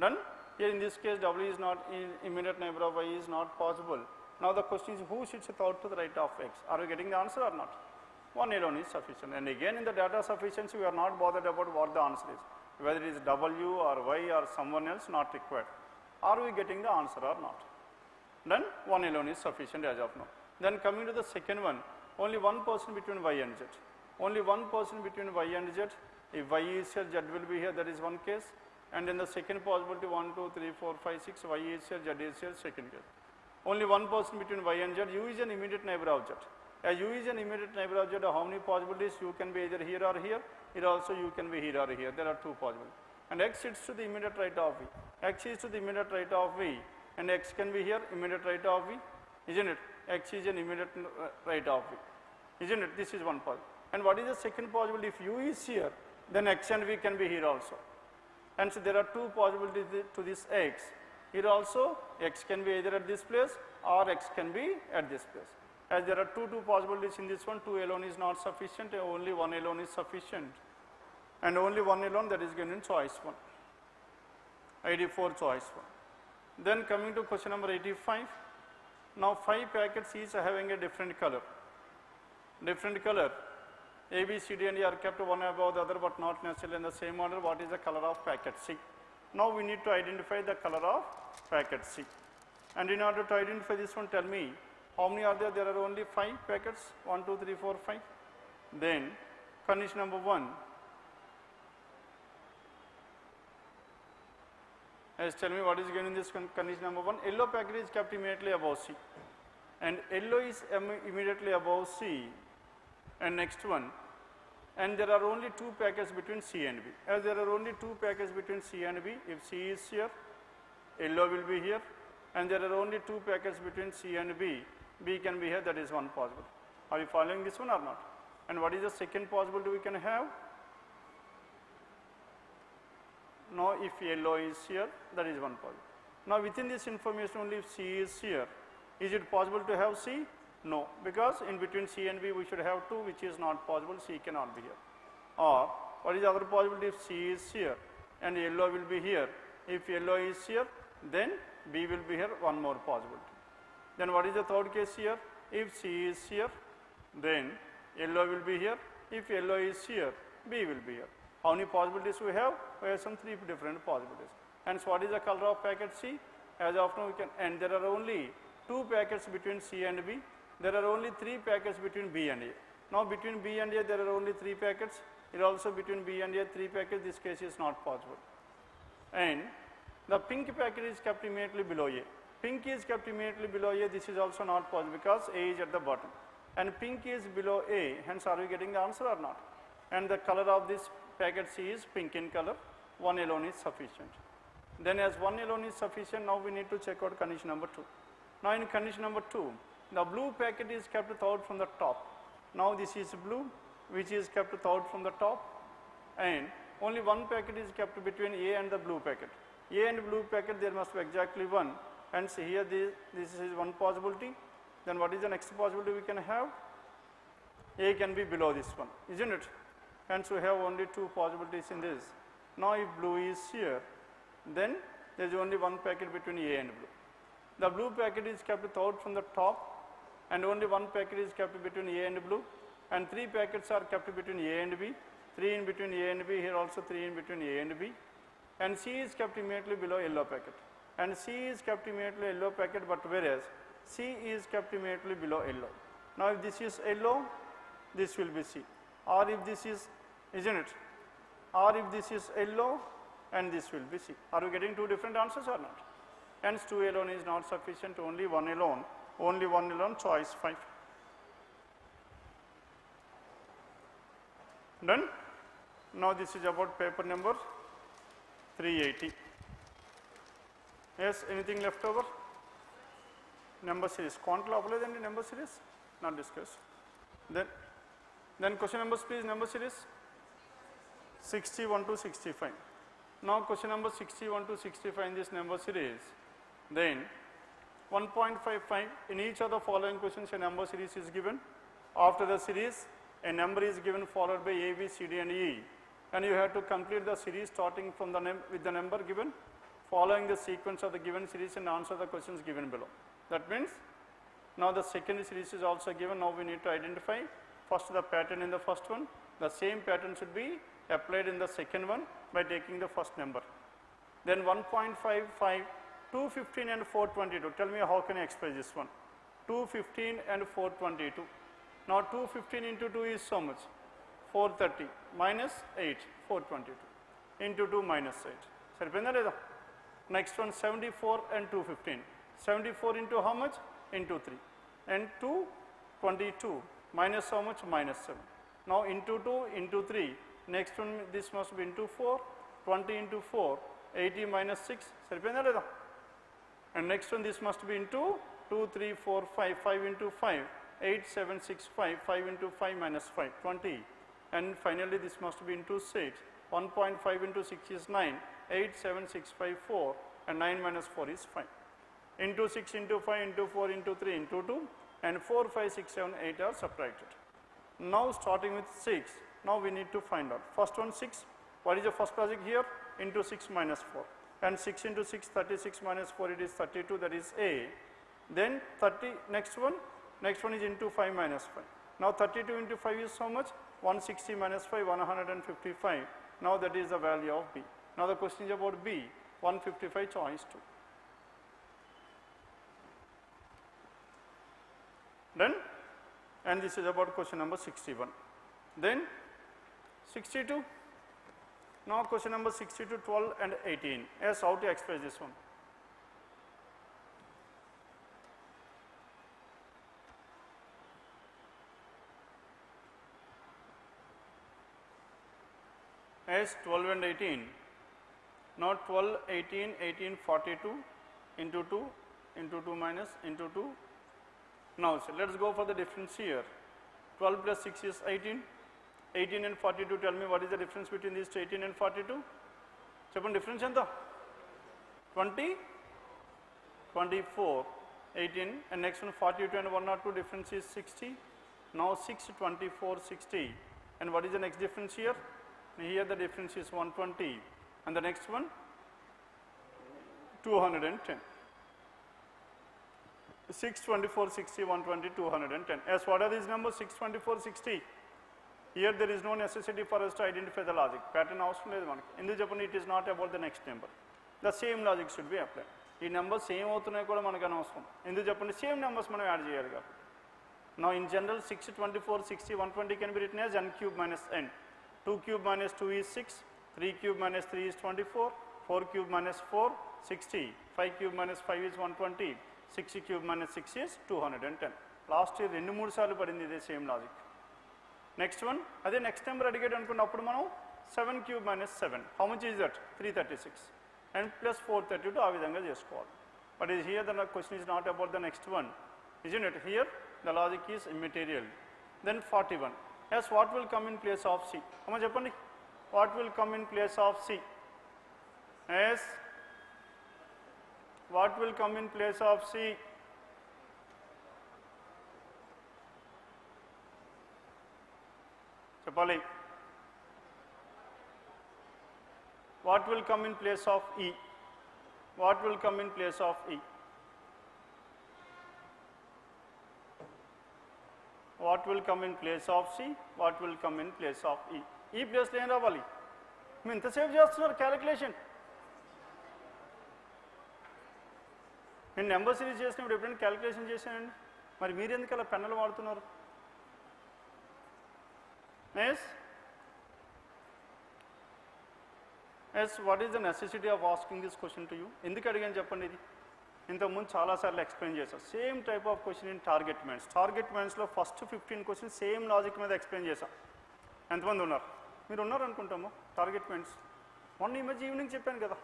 Done? Here in this case W is not in immediate neighbor of Y is not possible. Now the question is who sits out to the right of X? Are we getting the answer or not? One alone is sufficient, and again in the data sufficiency we are not bothered about what the answer is, whether it is W or Y or someone else, not required. Are we getting the answer or not? Then one alone is sufficient as of now. Then coming to the second one, only one person between Y and Z. Only one person between Y and Z. If Y is here, Z will be here, that is one case. And in the second possibility, one, two, three, four, five, six, Y is here, Z is here, second case. Only one person between Y and Z, U is an immediate neighbor of Z. As U is an immediate neighbor of Z, how many possibilities? U can be either here or here. Here also U can be here or here. There are two possibilities. And X sits to the immediate right of V. X is to the immediate right of V. And X can be here, immediate right of V. Isn't it? X is an immediate right of V. Isn't it? This is one possibility. And what is the second possibility? If U is here, then X and V can be here also. And so there are two possibilities to this X. Here also, X can be either at this place or X can be at this place. As there are two, two possibilities in this one, two alone is not sufficient, only one alone is sufficient. And only one alone, that is given in choice one. eighty-four choice one. Then coming to question number eighty-five. Now five packets each having a different color. Different color. A, B, C, D and E are kept one above the other but not necessarily in the same order. What is the color of packet C? Now we need to identify the color of packet C. And in order to identify this one, tell me, how many are there? There are only five packets, one, two, three, four, five. Then condition number one. As tell me what is given in this con condition number one. Yellow packet is kept immediately above C. And yellow is immediately above C. And next one. And there are only two packets between C and B. As there are only two packets between C and B, if C is here, yellow will be here. And there are only two packets between C and B. B can be here, that is one possible. Are you following this one or not? And what is the second possibility we can have? Now, if yellow is here, that is one possibility. Now, within this information only if C is here, is it possible to have C? No, because in between C and B we should have two, which is not possible, C cannot be here. Or what is the other possibility? If C is here and yellow will be here, if yellow is here, then B will be here, one more possibility. Then what is the third case here? If C is here, then yellow will be here, if yellow is here, B will be here. How many possibilities we have? We have some three different possibilities. And so what is the color of packet C? As of now we can, and there are only two packets between C and B, there are only three packets between B and A. Now between B and A there are only three packets, here also between B and A three packets, this case is not possible. And the pink packet is kept immediately below A. Pink is kept immediately below A, this is also not possible because A is at the bottom. And pink is below A, hence are we getting the answer or not? And the color of this packet C is pink in color, one alone is sufficient. Then as one alone is sufficient, now we need to check out condition number two. Now in condition number two, the blue packet is kept third from the top. Now this is blue, which is kept third from the top, and only one packet is kept between A and the blue packet. A and blue packet there must be exactly one, and so here this, this is one possibility. Then what is the next possibility we can have? A can be below this one, isn't it? And so we have only two possibilities in this. Now if blue is here, then there is only one packet between A and blue. The blue packet is kept third from the top, and only one packet is kept between A and blue, and three packets are kept between A and B, three in between A and B, here also three in between A and B, and C is kept immediately below yellow packet, and C is kept immediately yellow packet, but whereas C is kept immediately below yellow. Now if this is yellow, this will be C, or if this is, isn't it, or if this is yellow, and this will be C. Are we getting two different answers or not? Hence two alone is not sufficient, only one alone, only one alone, choice five. Done? Now this is about paper number three eighty. Yes, anything left over? Number series, quantity of the number series, not discussed. Then, then question numbers please, number series sixty-one to sixty-five. Now question number sixty-one to sixty-five in this number series, then one point five five in each of the following questions a number series is given. After the series a number is given followed by A, B, C, D and E, and you have to complete the series starting from the num with the number given following the sequence of the given series and answer the questions given below. That means now the second series is also given, now we need to identify first the pattern in the first one, the same pattern should be applied in the second one by taking the first number. Then one point five five, two fifteen and four twenty-two, tell me how can I express this one? two fifteen and four twenty-two. Now two fifteen into two is so much, four thirty minus eight, four twenty-two into two minus eight. Next one seventy-four and two fifteen, seventy-four into how much? Into three, and two twenty-two minus how much? Minus seven. Now into two, into three. Next one this must be into four, twenty into four, eighty minus six, and next one this must be into two, three, four, five, five into five, eight, seven, six, five, five into five minus five, twenty, and finally this must be into six, one point five into six is nine, eight, seven, six, five, four, and nine minus four is five, into six, into five, into four, into three, into two, and four, five, six, seven, eight are subtracted. Now starting with six. Now we need to find out. First one six, what is the first logic here? Into six minus four, and six into six, thirty-six minus four, it is thirty-two, that is A. Then thirty, next one, next one is into five minus five. Now thirty-two into five is so much? one sixty minus five, one hundred fifty-five. Now that is the value of B. Now the question is about B, one fifty-five choice two. Done? And this is about question number sixty-one. Then sixty-two. Now question number sixty-two, twelve and eighteen. Yes, how to express this one? Yes, twelve and eighteen. Now twelve, eighteen, eighteen, forty-two into two, into two minus, into two. Now so let's go for the difference here. twelve plus six is eighteen. eighteen and forty-two, tell me what is the difference between these eighteen and forty-two? Chepan difference enta? twenty, twenty-four, eighteen, and next one forty-two and one oh two, difference is sixty. Now six, twenty-four, sixty. And what is the next difference here? Here the difference is one twenty. And the next one? two hundred ten. six, twenty-four, sixty, one twenty, two hundred ten. As what are these numbers? six, twenty-four, sixty. Here there is no necessity for us to identify the logic. Pattern avasam manaki. In the Japanese it is not about the next number. The same logic should be applied. Ee numbers same avutunnayi kuda manaku anavasaram. In the Japanese same numbers manam add cheyali kabatti. Now in general six, twenty-four, sixty, one twenty can be written as n cubed minus n. two cubed minus two is six, three cubed minus three is twenty-four, four cubed minus four, sixty, five cubed minus five is one twenty, six cubed minus six is two hundred ten. Last year two three saalu padindi the same logic. Next one, adhe next number adigadu anukunna appudu manam seven cubed minus seven. How much is that? three thirty-six. And plus four thirty-two aa vidhanga chesukovali. But is here the question is not about the next one. Isn't it? Here the logic is immaterial. Then forty-one. Yes, what will come in place of C? Amma cheppandi. What will come in place of C? Yes. What will come in place of C? Cheppali. What will come in place of E? What will come in place of E? What will come in place of C? What will come in place of E? E place lo em ravali? Mean the save chestunar calculation. Mean number series chesinappudu eppudu calculation chesanu. Mari meer enduku ala pennalu vaadtunnaru? Yes? Yes, what is the necessity of asking this question to you? Enduku adiganu cheppandi idi. ఇంత ముందు చాలా సార్లు explain చేశారు. Same type of question in target mains. Target మ్యాన్స్లో first fifteen question same logic మీద explain చేశాం. ఎంతమంది ఉన్నారు? మీరు ఉన్నారు అనుకుంటాము టార్గెట్ మ్యాన్స్. మొన్న ఈ మధ్య ఈవినింగ్ చెప్పాను కదా,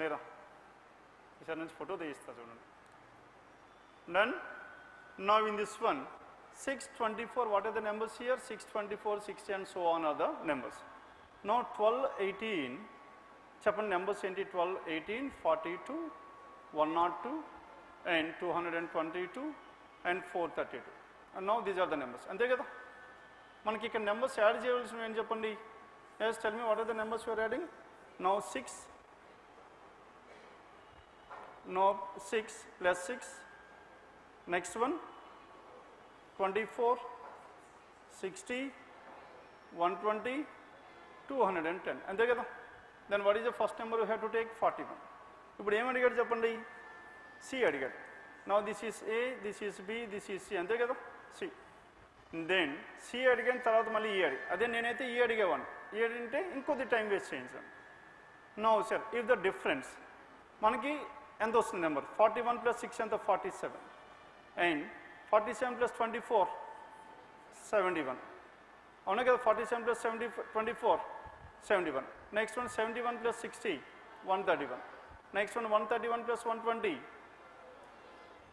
లేదా ఈసారి నుంచి ఫోటో తీస్తా చూడండి. Then now in this one six twenty four what are the numbers here? Six twenty four sixty and so on are the numbers. Now twelve eighteen చెప్పండి నెంబర్స్ ఏంటి? Twelve eighteen forty two one oh two and two twenty-two and four thirty-two. And now these are the numbers. Ante kada manaki ikkada numbers add cheyavalsinu em cheppandi? Yes, tell me what are the numbers you are adding? Now six, now six plus six, next one twenty-four, sixty, one twenty, two ten. Ante kada? Then what is the first number you have to take? forty-one. ఇప్పుడు ఏం అడిగాడు చెప్పండి? C అడిగాడు. Now this is A, this is B, this is C. అంతే కదా? C. Then see అడిగిన తర్వాత మళ్ళీ ఈ అడిగి, అదే నేనైతే ఈ అడిగేవాడిని. ఈ అడిగింటే ఇంకొద్ది టైం వేస్ట్ చేయించాను. No sir, if the difference మనకి ఎంత వస్తుంది number? Forty one plus six ఎంత? Forty seven. And forty seven plus twenty four seventy one. అవునా కదా? Forty seven plus seventy twenty four seventy one. Next one seventy one plus sixty one thirty one. Next one one thirty-one plus one twenty,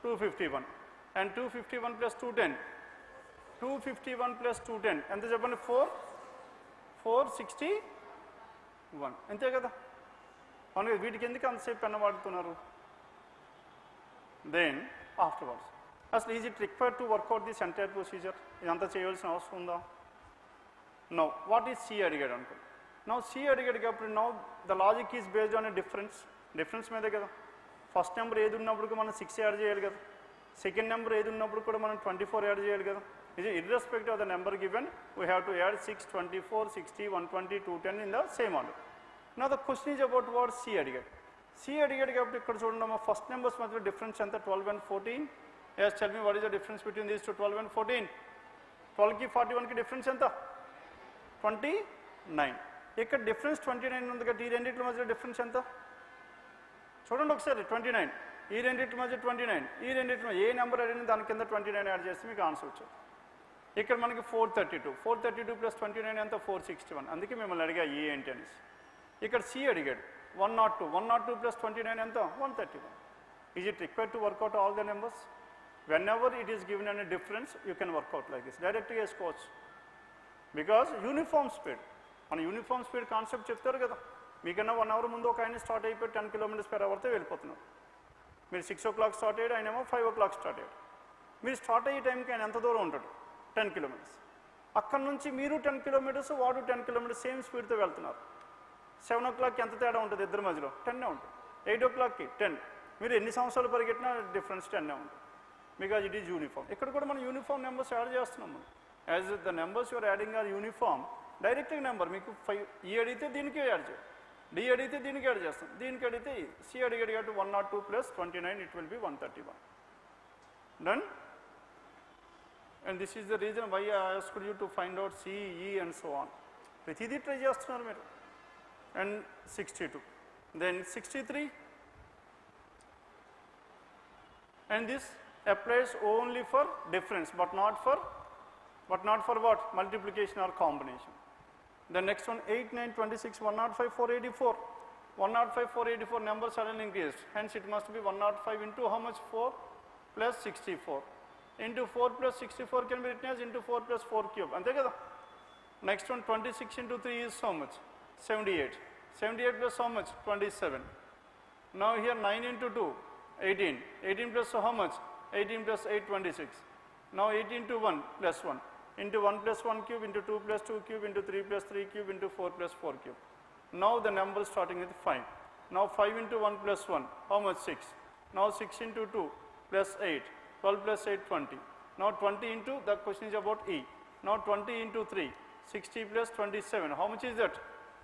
two fifty-one, and two fifty-one plus two ten, two fifty-one plus two ten, and this is four, four sixty-one. Ante kada only veetiki enduku anta shape penna vaadtunaru? Then afterwards asli is it required to work out this entire procedure? Idantha cheyavalsina avasaram unda? No. What is C adigadu anko? Now C adigadu kappudu now the logic is based on a difference. Difference మీదే కదా. First number ఏది ఉన్నప్పుడు మనం six add చేయాలి కదా. Second number ఏది ఉన్నప్పుడు కూడా మనం ట్వంటీ ఫోర్ యాడ్ చేయాలి కదా. ఇది irrespective of the number given we have to add six twenty four sixty one twenty two ten in the same order. నా the question is about what C అడిగాడు. C అడిగాడు కాబట్టి ఇక్కడ చూడండి మా ఫస్ట్ నెంబర్స్ మధ్య డిఫరెన్స్ ఎంత? Twelve and fourteen. Yes, tell me what is the difference between these two twelve and fourteen? ట్వెల్వ్కి ఫార్టీ వన్కి డిఫరెన్స్ ఎంత? Twenty nine. ఇక్కడ డిఫరెన్స్ ట్వంటీ నైన్ ఉంది కదా, ఈ రెండింటి మధ్య డిఫరెన్స్ ఎంత చూడండి ఒకసారి. ట్వంటీ నైన్ ఈ రెండింటి మధ్య, ట్వంటీ నైన్ ఈ రెండింటి మధ్య, ఏ నెంబర్ అడిగినా దాని కింద ట్వంటీ నైన్ యాడ్ చేస్తే మీకు ఆన్సర్ వచ్చేది. ఇక్కడ మనకి four thirty two four thirty two plus twenty nine అంతా ఫోర్ సిక్స్టీ వన్. అందుకే మిమ్మల్ని అడిగా ఏ ఏంటి అనేసి. ఇక్కడ సి అడిగాడు one not two one not two plus twenty nine ఎంత? One thirty one. Is it required to work out all the numbers? Whenever it is given any difference, you can work out like this, directly as coach. Because uniform speed, on uniform speed concept చెప్తారు కదా, మీకన్నా one hour ముందు ఒక ఆయన start అయిపోయి ten kilometres per అవర్తో వెళ్ళిపోతున్నారు. మీరు six ఓ clock start అయ్యాడు, ఆయనేమో ఫైవ్ ఓ క్లాక్ స్టార్ట్ అయ్యాడు. మీరు స్టార్ట్ అయ్యే టైంకి ఆయన ఎంత దూరం ఉంటాడు? Ten kilometres. అక్కడి నుంచి మీరు టెన్ కిలోమీటర్స్, వాడు టెన్ కిలోమీటర్స్ సేమ్ స్పీడ్తో వెళ్తున్నారు. సెవెన్ ఓ క్లాక్కి ఎంత తేడా ఉంటుంది? ఇద్దరు మధ్యలో టెన్నే ఉంటుంది. ఎయిట్ ఓ క్లాక్కి టెన్. మీరు ఎన్ని సంవత్సరాలు పరిగెట్టినా డిఫరెన్స్ టెన్నే ఉంటుంది. Because it is uniform. ఇక్కడ కూడా మనం యూనిఫామ్ నెంబర్స్ యాడ్ చేస్తున్నాం. మనం as the numbers you are adding are uniform directly number. మీకు ఫైవ్ ఈ అడిగితే దీనికి యాడ్ చేయాలి, డి అడిగితే దీనికి యాడ్ చేస్తాం, దీనికి అడిగితే సి అడిగి అడిగట్టు one not two plus twenty nine it will be one thirty one. Done? And this is the reason why I asked you to find out C, E and so on. Prithidi try chestunaru meeru. And sixty-two. Then sixty-three. And this applies only for difference, but not for, but not for what? Multiplication or combination. The next one, eight, nine, twenty-six, one oh five, four eighty-four. one oh five, four eighty-four number suddenly increased. Hence it must be one oh five into how much? four plus sixty-four. Into four plus sixty-four can be written as into four plus four cube. Ante kada. Next one, twenty-six into three is how much? seventy-eight. seventy-eight plus how much? twenty-seven. Now here nine into two, eighteen. eighteen plus how much? eighteen plus eight, twenty-six. Now eight into one plus one. Into one plus one cube, into two plus two cube, into three plus three cube, into four plus four cube. Now the number starting with five. Now five into one plus one, how much? six. Now six into two plus eight, twelve plus eight, twenty. Now twenty into, the question is about E. Now twenty into three, sixty plus twenty-seven, how much is that?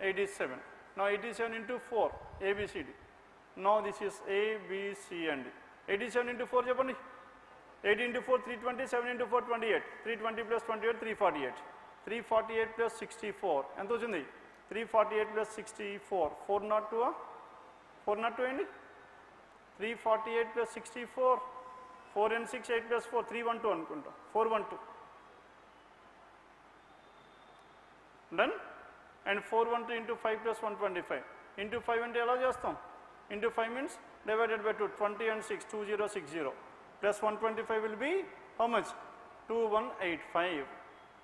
eighty-seven. Now eighty-seven into four, A, B, C, D. Now this is A, B, C and D. eighty-seven into four, Japanese. eight into four, three twenty, seven into four, twenty-eight. three twenty plus twenty-eight, three forty-eight. three forty-eight plus sixty-four. And those in the three forty-eight plus sixty-four. four oh two, huh? four oh two and three forty-eight plus sixty-four. four and six, eight plus four, three twelve. four twelve. Done? And four twelve into five plus one twenty-five. Into five and ఎలా చేస్తాం? Into five means divided by two. twenty and six, two thousand sixty. Plus one twenty-five will be how much? two thousand one hundred eighty-five.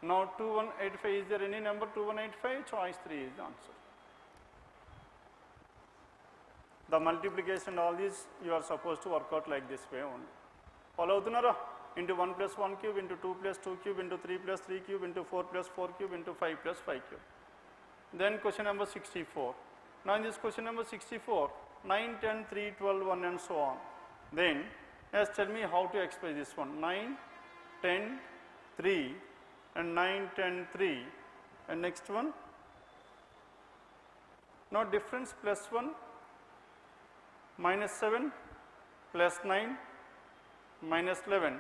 Now two thousand one hundred eighty-five, is there any number two thousand one hundred eighty-five? Choice three is the answer. The multiplication, all these you are supposed to work out like this way only. Follow Dunara into one plus one cube, into two plus two cube, into three plus three cube, into four plus four cube, into five plus five cube. Then question number sixty-four. Now in this question number sixty-four, nine, ten, three, twelve, one and so on. Then yes, tell me how to express this one. nine, ten, three, and nine, ten, three, and next one. Now difference plus one, minus seven, plus nine, minus eleven.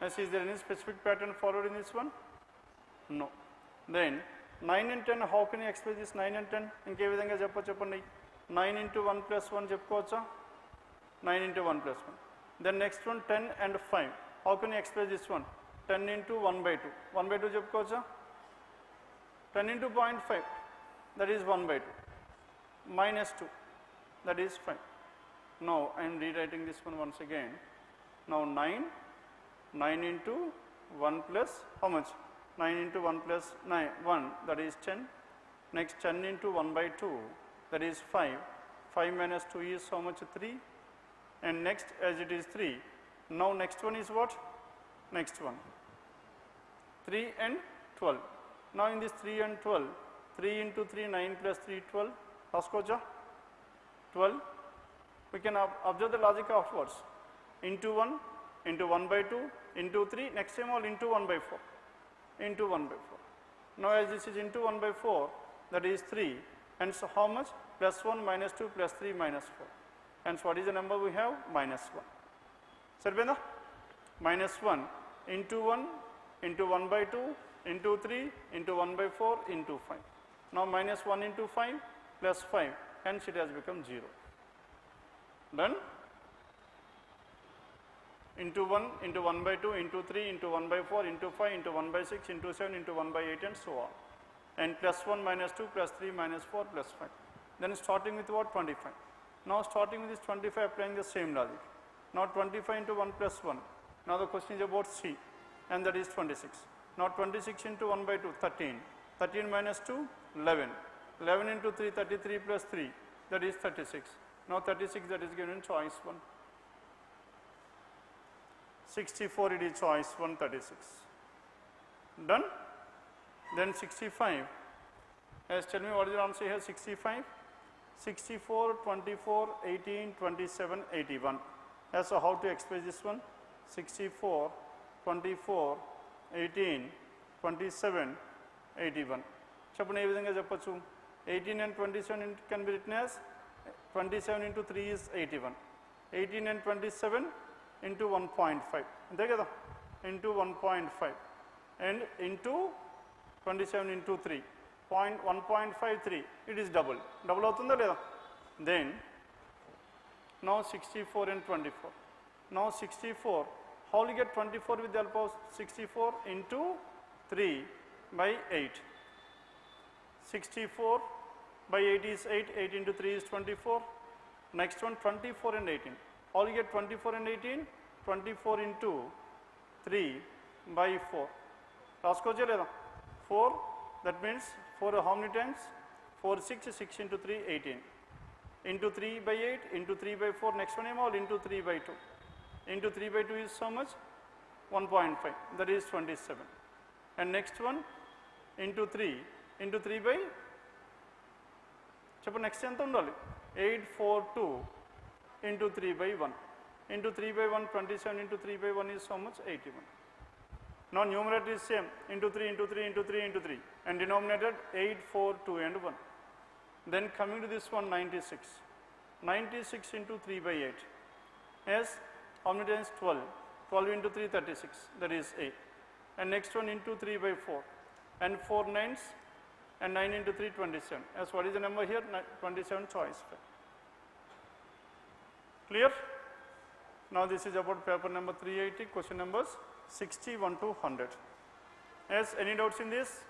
Yes, is there any specific pattern followed in this one? No. Then nine and ten, how can you express this nine and ten? Inke vidhanga cheppa cheppandi. nine into one plus one cheppovacha. nine into one plus one. Then next one, ten and five. How can you express this one? ten into one by two. one by two cheppukovacha? ten into zero point five, that is one by two. Minus two, that is five. Now I am rewriting this one once again. Now nine, nine into one plus, how much? nine into one plus nine, one, that is ten. Next ten into one by two, that is five. five minus two is how much? three. And next, as it is three, now next one is what? Next one, three and twelve. Now in this three and twelve, three into three, nine plus three, twelve. Raskoja, twelve. We can observe the logic afterwards. Into one, into one by two, into three, next time all into one by four. Into one by four. Now as this is into one by four, that is three. And so how much? Plus one, minus two, plus three, minus four. And so what is the number we have? Minus one. Sarvena? Minus one into one, into one by two, into three, into one by four, into five. Now minus one into five, plus five, hence it has become zero. Done? Into one, into one by two, into three, into one by four, into five, into one by six, into seven, into one by eight, and so on. And plus one, minus two, plus three, minus four, plus five. Then starting with what? twenty-five. Now starting with this twenty-five, applying the same logic. Now twenty-five into one plus one, Now the question is about C, and that is twenty-six. Now twenty-six into one by two, thirteen. thirteen minus two, eleven. eleven into three, thirty-three plus three, that is thirty-six. Now thirty-six, that is given in choice one. sixty-four, it is choice one, thirty-six. Done? Then sixty-five. Yes, tell me what is your answer here? sixty-five, sixty-four, twenty-four, eighteen, twenty-seven, eighty-one. Yes, so how to express this one? sixty-four, twenty-four, eighteen, twenty-seven, eighty-one. Chapun ye vidhanga cheppachu. eighteen and twenty-seven can be written as twenty-seven into three is eighty-one. eighteen and twenty-seven into one point five. Into one point five. And into twenty-seven into three. one point five three. It is double. Double avutunda leda. Then now sixty-four and twenty-four. Now sixty-four. How will you get twenty-four with the help of sixty-four into three by eight? sixty-four by eight is eight, eight into three is twenty-four. Next one, twenty-four and eighteen. All you get twenty-four and eighteen, twenty-four into three by four. Rasko cheleda. four, that means four how many times? four, six, six into three, eighteen. Into three by eight, into three by four, next one all into three by two. Into three by two is so much? one point five, that is twenty-seven. And next one into three, into three by, chapter next one, eight, four, two, into three by one. Into three by one, twenty-seven into three by one is so much? eighty-one. Now numerator is same, into three, into three, into three, into three. And denominator eight, four, two and one. Then coming to this one, ninety-six. ninety-six into three by eight. Yes. How many times? twelve. twelve into three, thirty-six. That is eight. And next one into three by four. And four nines. And nine into three, twenty-seven. As what is the number here? twenty-seven choice. Clear? Now this is about paper number three eighty. Question numbers sixty-one to one hundred. Yes, any doubts in this?